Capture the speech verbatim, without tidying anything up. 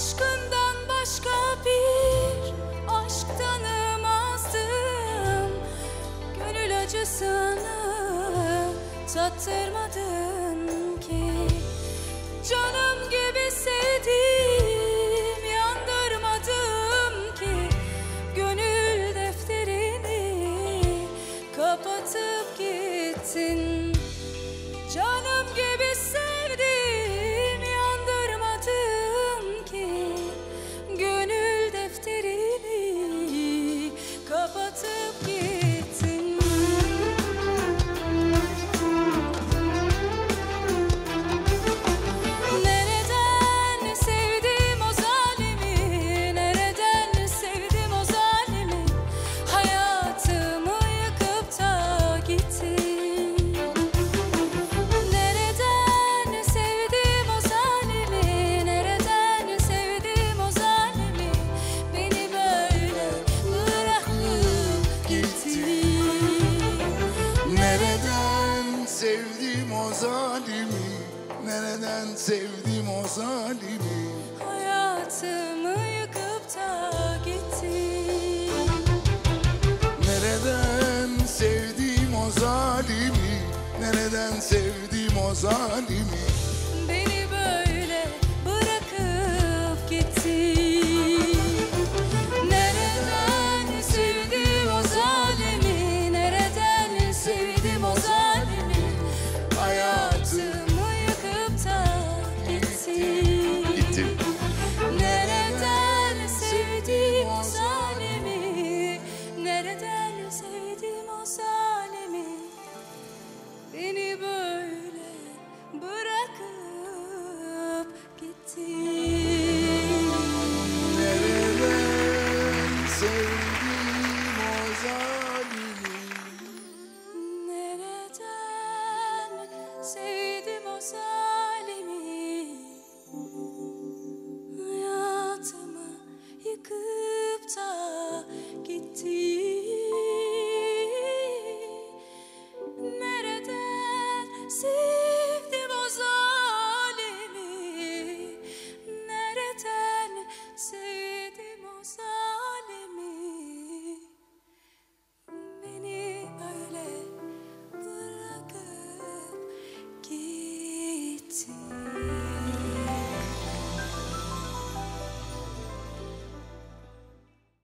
aşkından başka bir aşk tanımazdım. Gönül acısını tattırmadın ki. Canım gibi sevdim, yandırmadım ki. Gönül defterini kapatıp gittin. Canım gibi sevdim, yandırmadım ki. Gönül defterini kapatıp gittin. Nereden sevdim o zalimi? Nereden sevdim o zalimi? Hayatımı yıkıp da gittin. Sevdim o zalimi, nereden sevdim o zalimi? Hayatımı yıkıp da gittin. Nereden sevdim o zalimi? Nereden sevdim o zalimi? Beni böyle bırakıp gittin. Nereden sevdim o zalimi? Nereden sevdim o zalimi? Nereden sevdim o zalimi? Nereden sevdim o zalimi? Beni böyle bırakıp gittin. Nereden sevdim o zalimi? Nereden sevdim o zalimi?